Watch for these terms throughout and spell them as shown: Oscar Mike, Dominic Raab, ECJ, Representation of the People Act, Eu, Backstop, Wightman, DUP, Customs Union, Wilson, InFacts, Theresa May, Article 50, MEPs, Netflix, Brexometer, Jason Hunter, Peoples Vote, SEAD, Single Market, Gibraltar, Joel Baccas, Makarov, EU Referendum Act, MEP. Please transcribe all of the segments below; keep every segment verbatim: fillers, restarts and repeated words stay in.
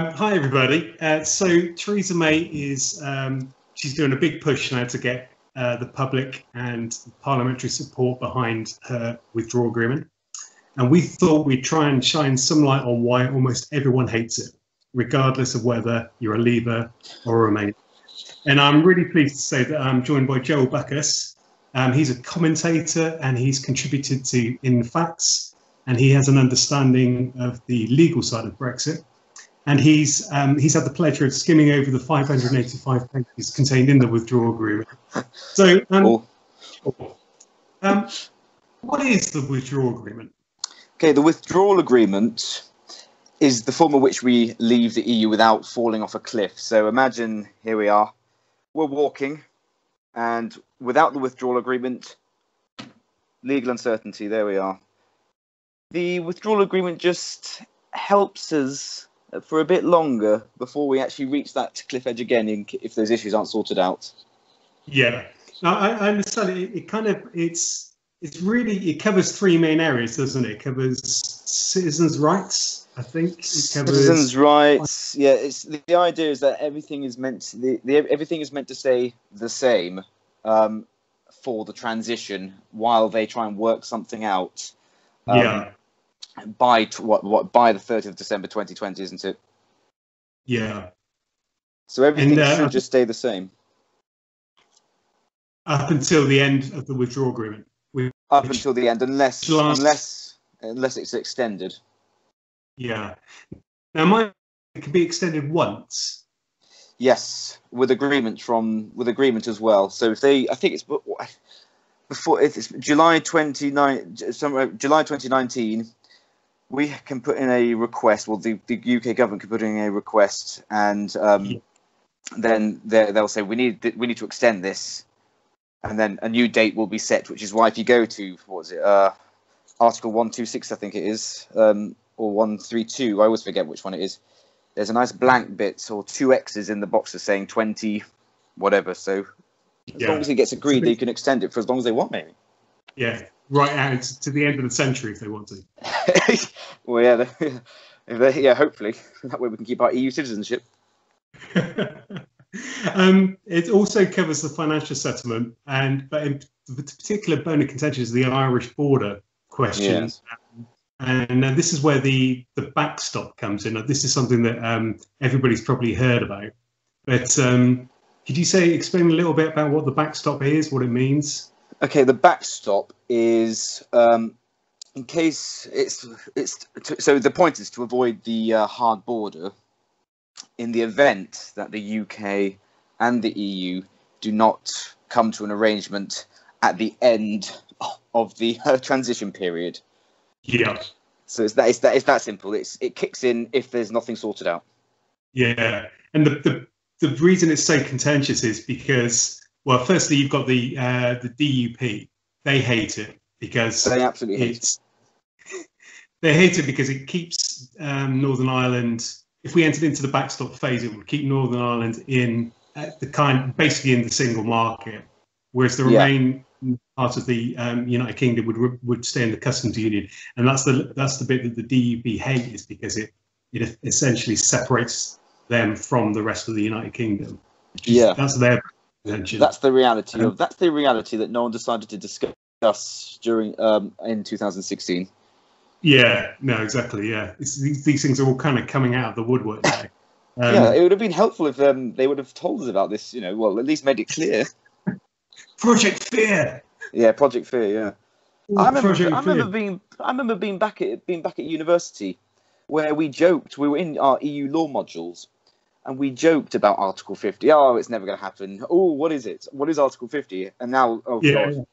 Hi everybody. Uh, so Theresa May is um, she's doing a big push now to get uh, the public and parliamentary support behind her withdrawal agreement, and we thought we'd try and shine some light on why almost everyone hates it, regardless of whether you're a Leaver or a Remainer. And I'm really pleased to say that I'm joined by Joel Baccas. Um, he's a commentator and he's contributed to InFacts, and he has an understanding of the legal side of Brexit. And he's um, he's had the pleasure of skimming over the five hundred eighty-five pages contained in the withdrawal agreement. So, um, cool. um, what is the withdrawal agreement? Okay, the withdrawal agreement is the form in which we leave the E U without falling off a cliff. So imagine here we are, we're walking, and without the withdrawal agreement, legal uncertainty. There we are. The withdrawal agreement just helps us for a bit longer before we actually reach that cliff edge again, in, if those issues aren't sorted out. Yeah, now I, I understand it, it kind of, it's it's really, it covers three main areas, doesn't it? It covers citizens' rights, I think. It covers citizens' rights, yeah. It's the, the idea is that everything is meant to, the, the, everything is meant to stay the same um, for the transition while they try and work something out. Um, yeah. By what, what? By the thirtieth of December twenty twenty, isn't it? Yeah. So everything and, uh, should just stay the same up until the end of the withdrawal agreement. Which, up until the end, unless last, unless unless it's extended. Yeah. Now, mine can be extended once. Yes, with agreement from with agreement as well. So if they, I think it's before it's July twenty-ninth, July twenty nineteen. We can put in a request, well, the, the U K government can put in a request, and um, yeah. then they'll say, we need we need to extend this, and then a new date will be set, which is why if you go to, what is it, uh, Article one two six, I think it is, um, or one three two, I always forget which one it is, there's a nice blank bit, or two X's in the box that's saying twenty, whatever, so as yeah. long as it gets agreed, they can extend it for as long as they want, maybe. Yeah. Right out to the end of the century if they want to. Well, yeah, they, they, yeah, hopefully. That way we can keep our E U citizenship. um, it also covers the financial settlement, and but in the particular bone of contention is the Irish border question. Yes. And uh, this is where the, the backstop comes in. Now, this is something that um, everybody's probably heard about. But um, could you say, explain a little bit about what the backstop is, what it means? Okay, the backstop is um, in case it's it's to, so the point is to avoid the uh, hard border in the event that the U K and the E U do not come to an arrangement at the end of the uh, transition period. Yeah. So it's that it's that it's that simple. It's it kicks in if there's nothing sorted out. Yeah, and the the, the reason it's so contentious is because, well, firstly, you've got the uh, the D U P. They hate it because they absolutely hate it. They hate it because it keeps um, Northern Ireland. If we entered into the backstop phase, it would keep Northern Ireland in uh, the kind, basically in the single market, whereas the yeah. Remain part of the um, United Kingdom would would stay in the Customs Union, and that's the that's the bit that the D U P hate, is because it it essentially separates them from the rest of the United Kingdom. Which is, yeah, that's their. That's the reality of that's the reality that no one decided to discuss during um, in two thousand sixteen. Yeah, no, exactly. Yeah, it's, these, these things are all kind of coming out of the woodwork now. Um, yeah, it would have been helpful if um, they would have told us about this. You know, well, at least made it clear. Project Fear. Yeah, Project Fear. Yeah, Ooh, I remember. Project I remember Fear. being. I remember being back at being back at university, where we joked we were in our E U law modules. And we joked about Article fifty. Oh, it's never going to happen. Oh, what is it? What is Article fifty? And now, oh yeah. God!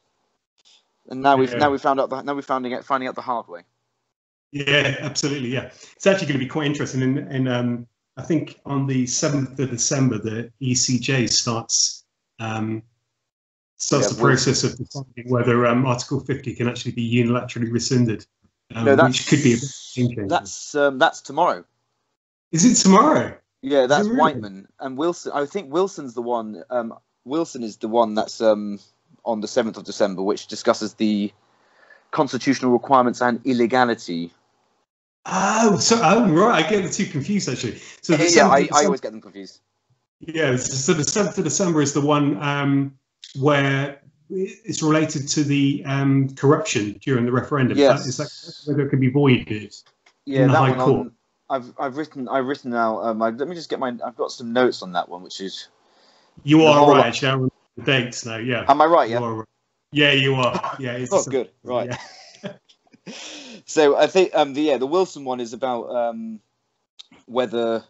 And now we've yeah. now we found out. The, now we're finding out finding out the hard way. Yeah, absolutely. Yeah, it's actually going to be quite interesting. And, and um, I think on the seventh of December, the E C J starts um, starts yeah, the process of deciding whether um, Article fifty can actually be unilaterally rescinded, um, no, which could be a bit interesting. That's um, that's tomorrow. Is it tomorrow? Yeah, that's really? Wightman and Wilson. I think Wilson's the one. Um, Wilson is the one that's um, on the seventh of December, which discusses the constitutional requirements and illegality. Oh, so I'm right. I get the two confused actually. So yeah, yeah I, I always get them confused. Yeah, so the seventh of December is the one um, where it's related to the um, corruption during the referendum. Yes, is that, is that whether it can be voided? Yeah, in the that High one Court. On, I've I've written I've written now. Um, I, let me just get my. I've got some notes on that one, which is. You are right. Actually, I remember the dates now. Yeah. Am I right? Yeah. You right. Yeah, you are. Yeah. It's oh, good. Right. Yeah. So I think um, the yeah the Wilson one is about um, whether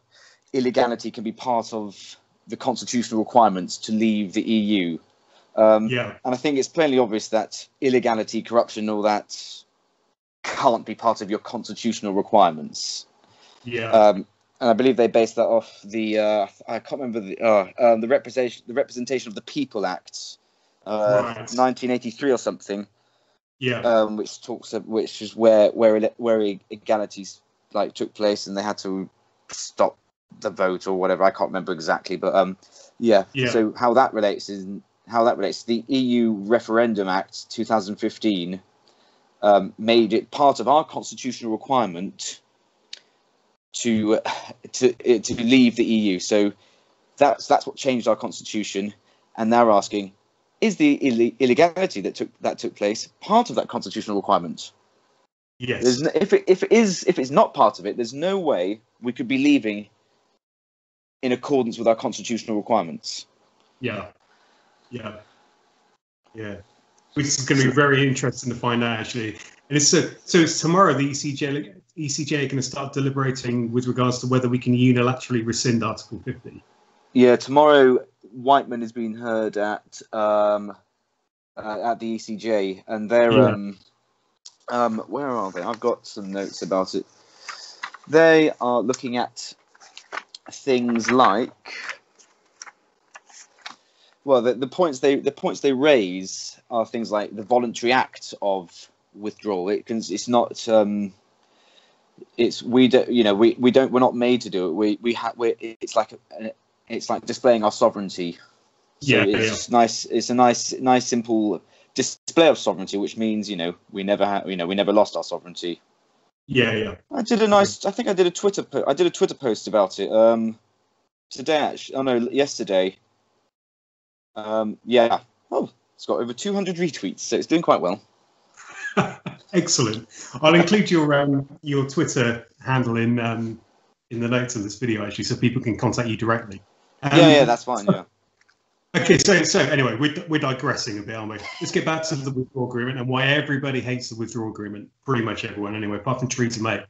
illegality can be part of the constitutional requirements to leave the E U. Um, yeah. And I think it's plainly obvious that illegality, corruption, all that can't be part of your constitutional requirements. Yeah. Um, and I believe they based that off the uh, I can't remember the uh, uh, the representation the Representation of the People Act, uh, right. nineteen eighty-three or something. Yeah. Um, which talks of, which is where where where illegalities like took place and they had to stop the vote or whatever. I can't remember exactly, but um, yeah. yeah. So how that relates is how that relates to the E U Referendum Act two thousand fifteen. Um, made it part of our constitutional requirement to to to leave the E U. So that's that's what changed our constitution. And they're asking, is the ill illegality that took that took place part of that constitutional requirement? Yes. There's no, if it, if it is if it's not part of it, there's no way we could be leaving in accordance with our constitutional requirements. Yeah. Yeah. Yeah. Which is going to be very interesting to find out, actually. And it's so, so it's tomorrow the E C J E C J are going to start deliberating with regards to whether we can unilaterally rescind Article fifty. Yeah, tomorrow Wightman is being heard at um, uh, at the E C J, and they're yeah. um, um, where are they? I've got some notes about it. They are looking at things like. Well, the, the points they the points they raise are things like the voluntary act of withdrawal. It can, it's not um, it's we don't you know we, we don't we're not made to do it. We we have it's like a, it's like displaying our sovereignty. So yeah, it's yeah. nice. It's a nice nice simple display of sovereignty, which means you know we never ha you know we never lost our sovereignty. Yeah, yeah. I did a nice. I think I did a Twitter. Po I did a Twitter post about it um, today. Actually, oh no, yesterday. Um, yeah, oh, it's got over two hundred retweets, so it's doing quite well. Excellent. I'll include your um, your Twitter handle in um, in the notes of this video, actually, so people can contact you directly. Um, yeah, yeah, that's fine. So, yeah. Okay, so so anyway, we're we're digressing a bit, aren't we? Let's get back to the withdrawal agreement and why everybody hates the withdrawal agreement. Pretty much everyone, anyway, apart from Theresa May.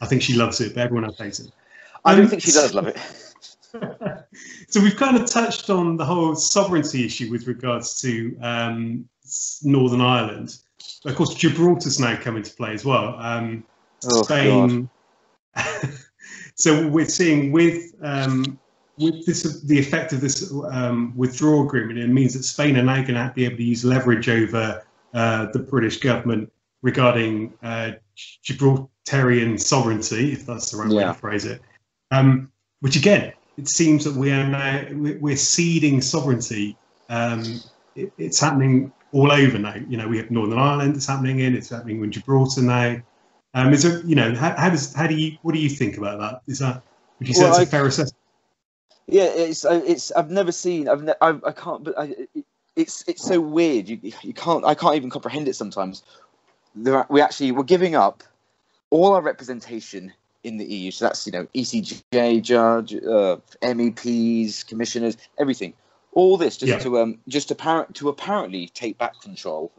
I think she loves it, but everyone else hates it. I don't um, think she does love it. So we've kind of touched on the whole sovereignty issue with regards to um, Northern Ireland. Of course, Gibraltar's now come into play as well. Um, oh, Spain. So we're seeing with um, with this the effect of this um, withdrawal agreement. It means that Spain are now going to be able to use leverage over uh, the British government regarding uh, Gibraltarian sovereignty, if that's the right yeah. way to phrase it. Um, which again. It seems that we are now we're ceding sovereignty. Um, it, it's happening all over now. You know, we have Northern Ireland. It's happening in. It's happening in Gibraltar now. Um, is there, you know, how, how does how do you what do you think about that? Is that would you say well, that's I, a fair assessment? Yeah, it's it's. I've never seen. I've ne I, I can't. But I, it's it's so weird. You you can't. I can't even comprehend it sometimes. There are, we actually we're giving up all our representation. In the E U, so that's you know E C J judge, uh, M E Ps, commissioners, everything, all this just yeah. to um just apparent to apparently take back control.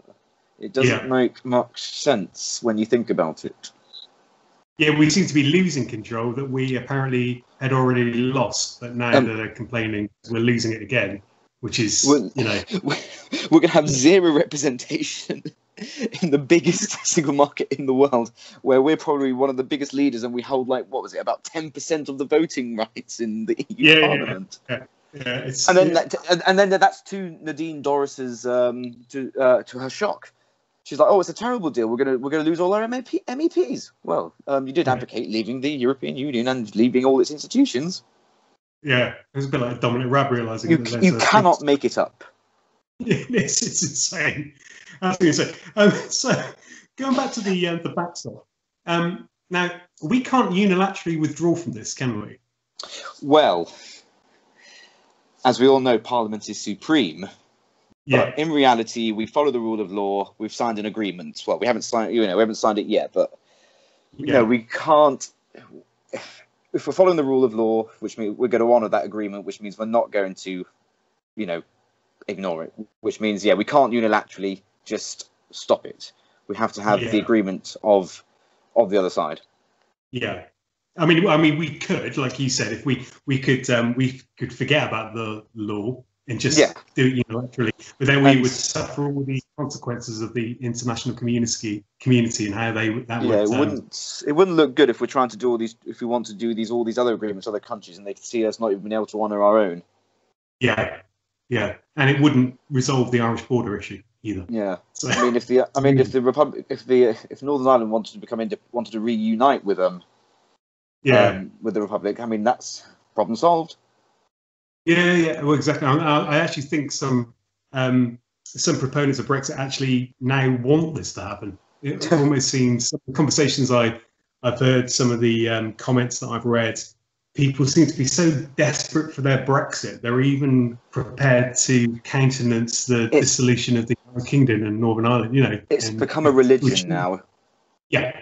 It doesn't yeah. make much sense when you think about it. Yeah, we seem to be losing control that we apparently had already lost, but now um, they're complaining we're losing it again, which is you know we're gonna have zero representation. In the biggest single market in the world, where we're probably one of the biggest leaders, and we hold like what was it, about ten percent of the voting rights in the E U yeah, Parliament. Yeah, yeah. Yeah, it's, and then, yeah. that, and then that's to Nadine Dorris's um, to uh, to her shock. She's like, "Oh, it's a terrible deal. We're gonna we're gonna lose all our M E P, M E Ps." Well, um, you did advocate leaving the European Union and leaving all its institutions. Yeah, it's a bit like Dominic Raab realising you, that you cannot make it up. It's, it's insane. That's what you say. Um, so, going back to the uh, the backstop, um, Now, we can't unilaterally withdraw from this, can we? Well, as we all know, Parliament is supreme. Yeah. But in reality, we follow the rule of law. We've signed an agreement. Well, we haven't signed, you know, we haven't signed it yet, but you yeah. know, we can't. If we're following the rule of law, which means we're going to honour that agreement, which means we're not going to, you know, ignore it. Which means, yeah, we can't unilaterally just stop it. We have to have yeah. the agreement of of the other side. Yeah. I mean, I mean, we could, like you said, if we we could um, we could forget about the law and just yeah. do it unilaterally, but then we and, would suffer all the consequences of the international community community and how they that yeah, would. Yeah, it um, wouldn't it wouldn't look good if we're trying to do all these if we want to do these all these other agreements, other countries, and they see us not even being able to honour our own. Yeah, yeah, and it wouldn't resolve the Irish border issue either. Yeah, so, I mean, if the I mean, if the Republic, if the if Northern Ireland wanted to become into, wanted to reunite with them. Um, Yeah, um, with the Republic. I mean, that's problem solved. Yeah, yeah, well, exactly. I, I actually think some um, some proponents of Brexit actually now want this to happen. It almost seems, some of the conversations I I've heard, some of the um, comments that I've read, people seem to be so desperate for their Brexit, they're even prepared to countenance the dissolution of the Kingdom and Northern Ireland. You know, it's and, become a religion which, now. Yeah,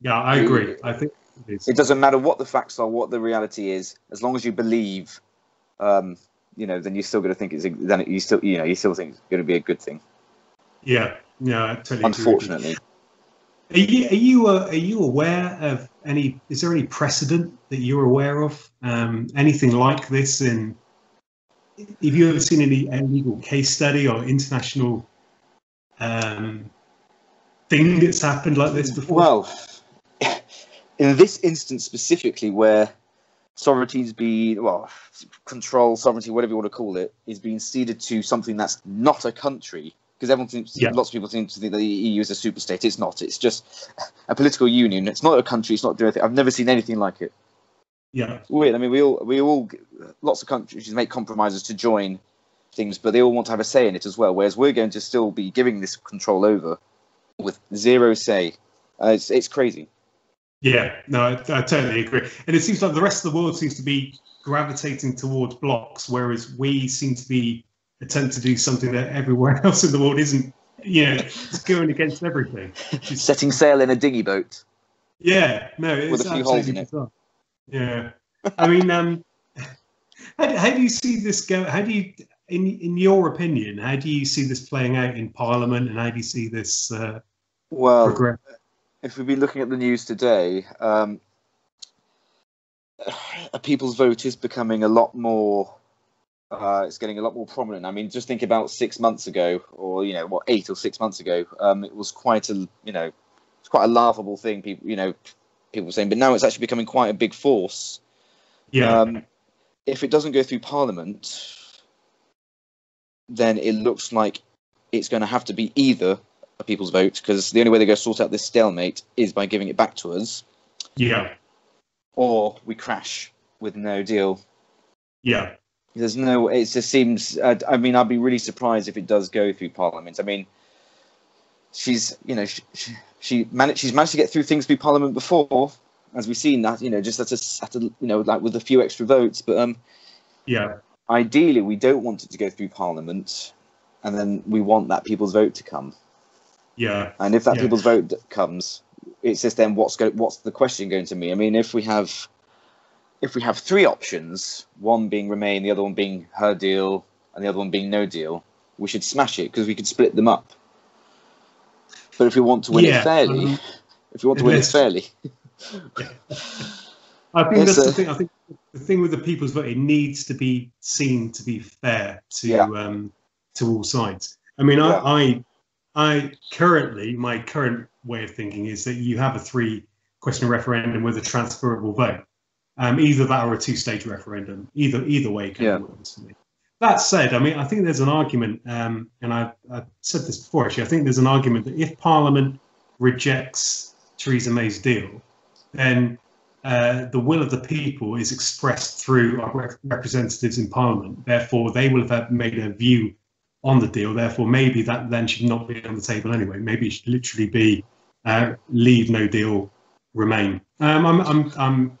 yeah, I agree. I think. It doesn't matter what the facts are, what the reality is. As long as you believe, um, you know, then you're still going to think it's. Then you still, you know, you still think it's going to be a good thing. Yeah, yeah, I totally. Unfortunately, agree. are you are you uh, are you aware of any? Is there any precedent that you're aware of? Um, anything like this? In have you ever seen any illegal case study or international um, thing that's happened like this before? Well. In this instance specifically, where sovereignty's been, well, control, sovereignty, whatever you want to call it, is being ceded to something that's not a country, because everyone thinks, yeah. lots of people seem to think the E U is a super state. It's not. It's just a political union. It's not a country. It's not doing anything. I've never seen anything like it. Yeah, it's weird. I mean, we all, we all, lots of countries make compromises to join things, but they all want to have a say in it as well. Whereas we're going to still be giving this control over with zero say. Uh, it's it's crazy. Yeah, no, I, I totally agree. And it seems like the rest of the world seems to be gravitating towards blocks, whereas we seem to be attempt to do something that everywhere else in the world isn't, you know, it's going against everything. It's setting sail in a dinghy boat. Yeah, no, it's with a few holes in it. Bizarre. Yeah, I mean, um, how, how do you see this go? How do you, in in your opinion, how do you see this playing out in Parliament, and how do you see this uh, well, progress? If we've been looking at the news today, um, a people's vote is becoming a lot more, uh, it's getting a lot more prominent. I mean, just think about six months ago, or, you know, what, eight or six months ago, um, it was quite a, you know, it's quite a laughable thing, people, you know, people were saying, but now it's actually becoming quite a big force. Yeah. Um, if it doesn't go through Parliament, then it looks like it's going to have to be either a people's vote, because the only way they're going to sort out this stalemate is by giving it back to us. Yeah. Or we crash with no deal. Yeah. There's no, it just seems, uh, I mean, I'd be really surprised if it does go through Parliament. I mean, she's, you know, she, she, she managed, she's managed to get through things through Parliament before, as we've seen that, you know, just at a, at a you know, like with a few extra votes. But, um, yeah. Ideally, we don't want it to go through Parliament, and then we want that people's vote to come. Yeah, and if that yeah. people's vote comes, it's just then what's go what's the question going to be? I mean, if we have, if we have three options, one being Remain, the other one being her deal, and the other one being no deal, we should smash it because we could split them up. But if we want to win yeah. it fairly, um, if we want to win it fairly, yeah. I think that's a, the thing. I think the thing with the people's vote, it needs to be seen to be fair to yeah. um, to all sides. I mean, yeah. I. I I currently, my current way of thinking is that you have a three question referendum with a transferable vote, um, either that or a two stage referendum, either either way. Can yeah. work for me. That said, I mean, I think there's an argument, um, and I've, I've said this before, actually, I think there's an argument that if Parliament rejects Theresa May's deal, then uh, the will of the people is expressed through our rep representatives in Parliament. Therefore, they will have made a view on the deal, therefore maybe that then should not be on the table anyway. Maybe it should literally be uh, leave no deal Remain. Um, I'm, I'm, I'm,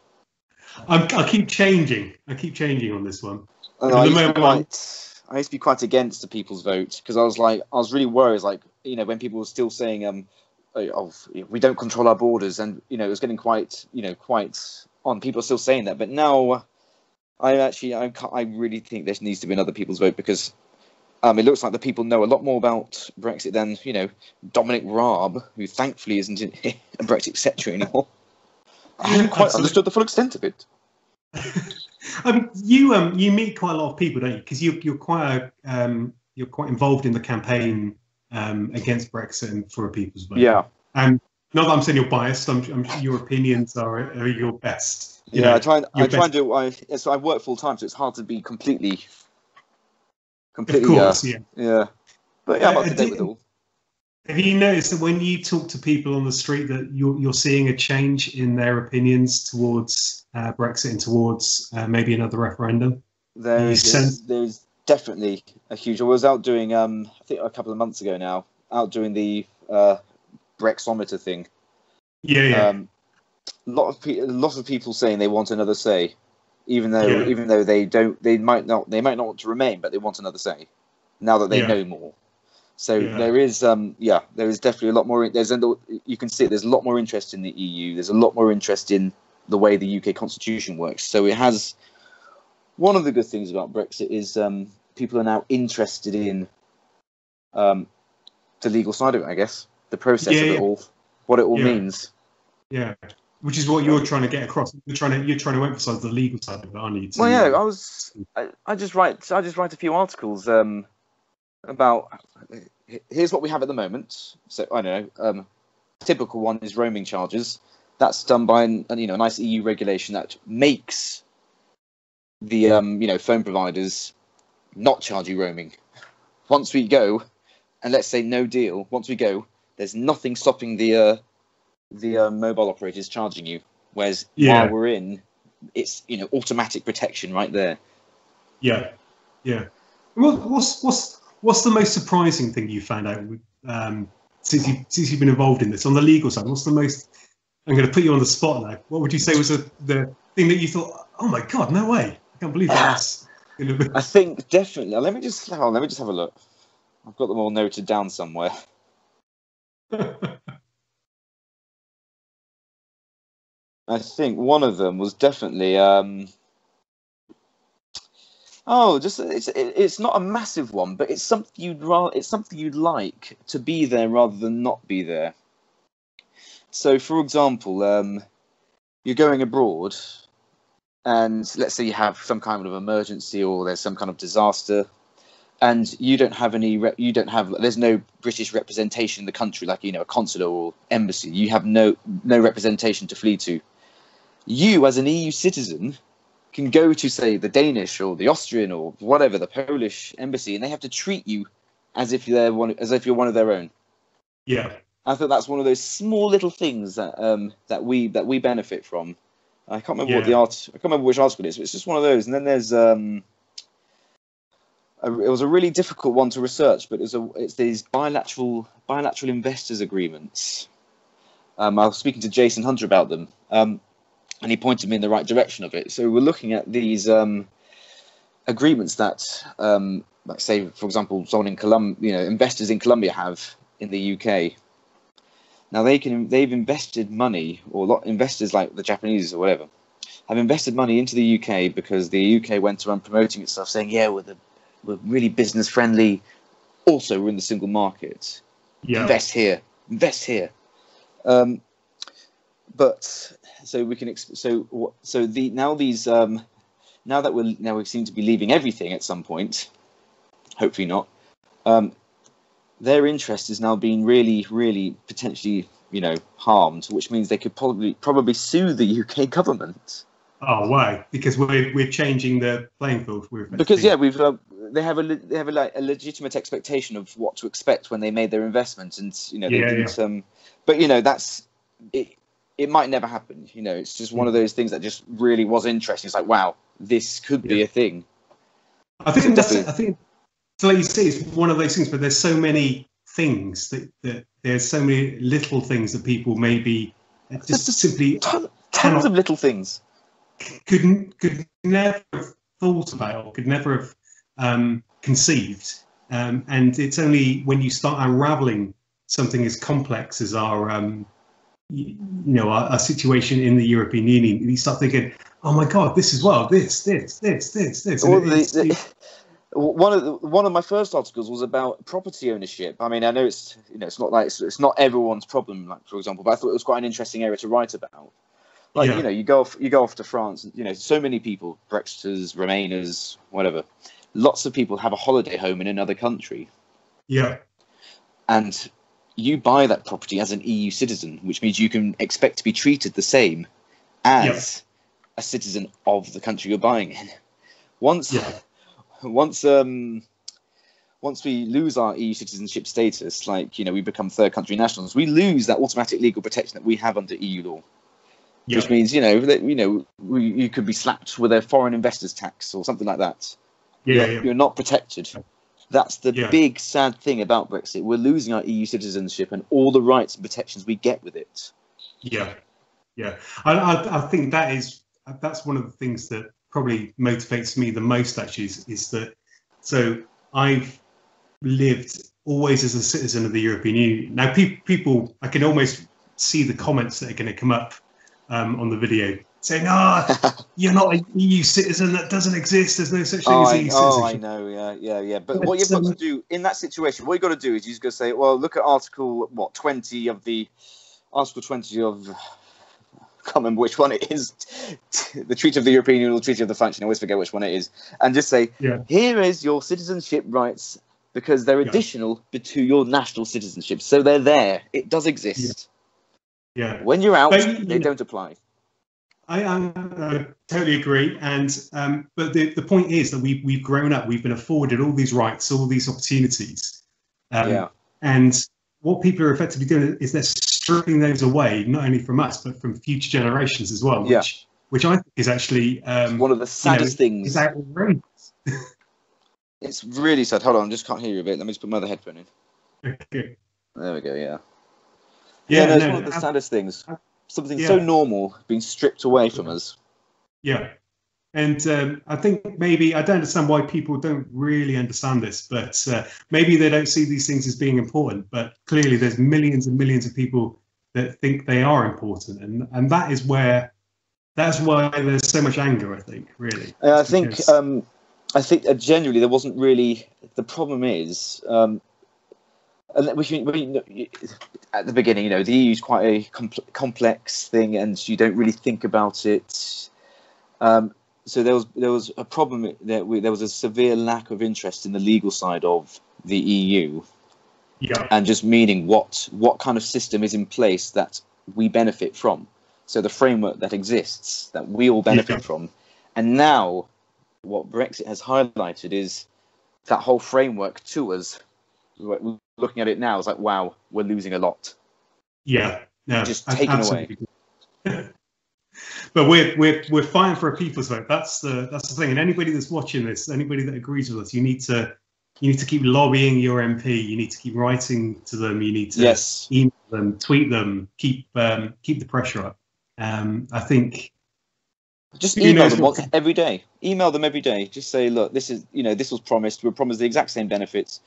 I'm, I keep changing. I keep changing on this one. Oh, I, used quite, I used to be quite against the people's vote because I was like, I was really worried, like, you know, when people were still saying, um, oh, we don't control our borders, and you know, it was getting quite, you know, quite on. People are still saying that, but now, I actually, I, I really think there needs to be another people's vote because. Um, it looks like the people know a lot more about Brexit than, you know, Dominic Raab, who thankfully isn't a Brexit secretary anymore. I haven't quite Absolutely. understood the full extent of it. I mean, you um, you meet quite a lot of people, don't you? Because you, you're quite um, you're quite involved in the campaign um, against Brexit and for a people's vote. Yeah. Um, not that I'm saying you're biased. I'm, I'm sure your opinions are, are your best. You yeah, know, I try. And, I try and do. I so I work full time, so it's hard to be completely. Completely, of course, uh, yeah. Yeah. But yeah, I'm up to date with all. Have you noticed that when you talk to people on the street that you're, you're seeing a change in their opinions towards uh, Brexit and towards uh, maybe another referendum? There is, there is definitely a huge... I was out doing, um, I think a couple of months ago now, out doing the uh, Brexometer thing. Yeah, yeah. Um, lot of pe- lot of people saying they want another say. Even though, yeah. even though they don't, they might not, they might not want to remain, but they want another say. Now that they yeah. know more, so yeah. there is, um, yeah, there is definitely a lot more. There's, you can see it, there's a lot more interest in the E U. There's a lot more interest in the way the U K constitution works. So it has. One of the good things about Brexit is um, people are now interested in um, the legal side of it. I guess the process yeah, of it yeah. all, what it all yeah. means. Yeah. Which is what you're trying to get across. You're trying to you're trying to emphasise the legal side of it, aren't you? Well, yeah, I was. I, I just write. I just write a few articles um, about. Here's what we have at the moment. So I don't know. Um, typical one is roaming charges. That's done by an, you know a nice E U regulation that makes the um, you know phone providers not charge you roaming. Once we go, and let's say no deal. Once we go, there's nothing stopping the. Uh, the uh, mobile operator is charging you, whereas yeah. while we're in, it's you know automatic protection right there. Yeah, yeah. What, what's what's what's the most surprising thing you found out um, since you since you've been involved in this on the legal side? What's the most? I'm going to put you on the spot now. What would you say was a, the thing that you thought? Oh my God, no way! I can't believe that. I think definitely. Let me just on, let me just have a look. I've got them all noted down somewhere. I think one of them was definitely. Um, oh, just it's it, it's not a massive one, but it's something you'd rather. It's something you'd like to be there rather than not be there. So, for example, um, you're going abroad, and let's say you have some kind of emergency or there's some kind of disaster, and you don't have any. Re- you don't have. There's no British representation in the country, like you know a consular or embassy. You have no no representation to flee to. You, as an E U citizen, can go to, say, the Danish or the Austrian or whatever, the Polish embassy, and they have to treat you as if they're one, as if you're one of their own. Yeah, I thought that's one of those small little things that um, that we that we benefit from. I can't remember yeah. what the art. I can't remember which article it is, but it's just one of those. And then there's um, a, it was a really difficult one to research, but it's a it's these bilateral bilateral investors agreements. Um, I was speaking to Jason Hunter about them. Um, And he pointed me in the right direction of it. So we're looking at these um, agreements that, um, like say, for example, someone in Colum- you know, investors in Colombia have in the U K. Now they can they've invested money, or lot, investors like the Japanese or whatever, have invested money into the U K because the U K went around promoting itself, saying, "Yeah, we're the, we're really business friendly. Also, we're in the single market. Yeah. Invest here, invest here." Um, but So we can exp- so so the now these um, now that we now we seem to be leaving everything at some point, hopefully not. Um, their interest is now being really really potentially you know harmed, which means they could probably probably sue the U K government. Oh wow! Because we're we're changing the playing field. We're because yeah, we've uh, they have a le- they have a, like, a legitimate expectation of what to expect when they made their investment, and you know they yeah, didn't. Yeah. Um, but you know that's it. It might never happen, you know, it's just one of those things that just really was interesting. It's like, wow, this could yeah. be a thing. I think that's it. I think, so like you say, it's one of those things, but there's so many things that, that there's so many little things that people maybe It just There's simply ton, tons of little things. Couldn't could never have thought about or could never have um, conceived. Um, and it's only when you start unraveling something as complex as our, um, you know, our, our situation in the European Union, you start thinking, "Oh my God, this is well, this, this, this, this, this." Well, the, it's, the, it's, one of the, one of my first articles was about property ownership. I mean, I know it's you know it's not like it's, it's not everyone's problem, like for example, but I thought it was quite an interesting area to write about. Like yeah. you know, you go off you go off to France, and, you know, so many people, Brexiters, Remainers, whatever. Lots of people have a holiday home in another country. Yeah. And you buy that property as an E U citizen, which means you can expect to be treated the same as yeah. a citizen of the country you're buying in. Once yeah. once um once we lose our E U citizenship status, like, you know, we become third country nationals, we lose that automatic legal protection that we have under E U law. Yeah. Which means, you know, that, you know, we, you could be slapped with a foreign investors tax or something like that. Yeah, yeah. You're not protected. That's the yeah. big sad thing about Brexit. We're losing our E U citizenship and all the rights and protections we get with it. Yeah, yeah. I, I, I think that is that's one of the things that probably motivates me the most. Actually, is, is that so I've lived always as a citizen of the European Union. Now, pe people, I can almost see the comments that are going to come up um, on the video. Saying, "Ah, you're not an E U citizen. That doesn't exist. There's no such thing oh, as E U citizen." Oh, I know. Yeah, yeah, yeah. But, but what you've got um, to do in that situation, what you've got to do is you've got to say, "Well, look at Article what twenty of the Article twenty of I can't remember which one it is, the Treaty of the European Union, or the Treaty of the Function. I always forget which one it is." And just say, yeah. "Here is your citizenship rights because they're yeah. additional to your national citizenship. So they're there. It does exist. Yeah. yeah. When you're out, but, you they know. don't apply." I, I, I totally agree, and um, but the, the point is that we've, we've grown up, we've been afforded all these rights, all these opportunities, um, yeah. and what people are effectively doing is they're stripping those away, not only from us, but from future generations as well, which, yeah. which I think is actually um, one of the saddest you know, things. Is outrageous. It's really sad. Hold on, I just can't hear you a bit. Let me just put my other headphone in. Okay. There we go, yeah. Yeah, yeah no, no, it's one of the I, saddest things. I, Something yeah. so normal being stripped away from us. Yeah, and um, I think maybe I don't understand why people don't really understand this, but uh, maybe they don't see these things as being important. But clearly, there's millions and millions of people that think they are important, and and that is where that's why there's so much anger. I think really. Uh, I think um, I think uh, generally there wasn't really the problem is. Um, And we, we, at the beginning, you know, the E U is quite a compl complex thing, and you don't really think about it. Um, so there was there was a problem that we, there was a severe lack of interest in the legal side of the E U, yeah. and just meaning what what kind of system is in place that we benefit from. So the framework that exists that we all benefit yeah. from, and now what Brexit has highlighted is that whole framework to us. We're looking at it now, it's like, wow, we're losing a lot. Yeah, no, just taken absolutely. away. But we're we're we're fighting for a people's vote. That's the that's the thing. And anybody that's watching this, anybody that agrees with us, you need to you need to keep lobbying your M P. You need to keep writing to them. You need to yes. email them, tweet them, keep um, keep the pressure up. Um, I think. Just email them once every day. Email them every day. Just say, look, this is you know this was promised. We were promised the exact same benefits.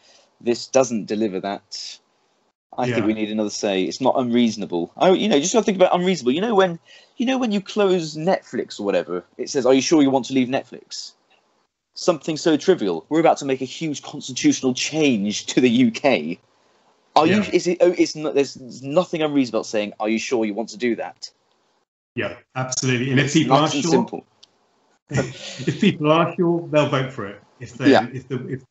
This doesn't deliver that. I yeah. think we need another say. It's not unreasonable. I, you know, just gotta think about unreasonable. You know when, you know when you close Netflix or whatever, it says, "Are you sure you want to leave Netflix?" Something so trivial. We're about to make a huge constitutional change to the U K. Are yeah. you? Is it? Oh, it's not. There's nothing unreasonable about saying, "Are you sure you want to do that?" Yeah, absolutely. And it's if people are sure, simple. if people are sure, they'll vote for it. If they, yeah. if the if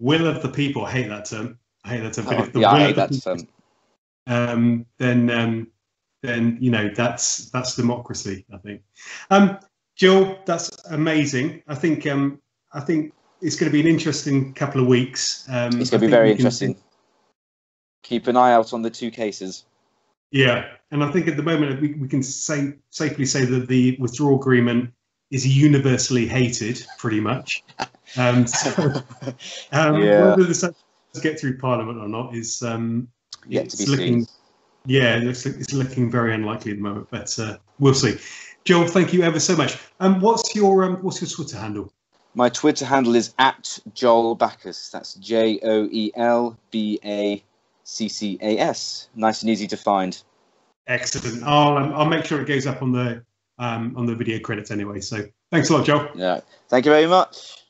will of the people, I hate that term. I hate that term. But oh, if the yeah, will I hate of the that people, term. Um, then, um, then you know that's that's democracy. I think, um, Joel, that's amazing. I think um, I think it's going to be an interesting couple of weeks. Um, it's going to be very interesting. Can... Keep an eye out on the two cases. Yeah, and I think at the moment we, we can say safely say that the withdrawal agreement is universally hated, pretty much. Um, so, um, yeah. Whether this gets through Parliament or not is um, yet to be looking, seen. Yeah, it looks it's looking very unlikely at the moment, but uh, we'll see. Joel, thank you ever so much. Um, what's your um, what's your Twitter handle? My Twitter handle is at Joel Baccas. That's J O E L B A C C A S. Nice and easy to find. Excellent. I'll um, I'll make sure it goes up on the um, on the video credits anyway. So thanks a lot, Joel. Yeah. Thank you very much.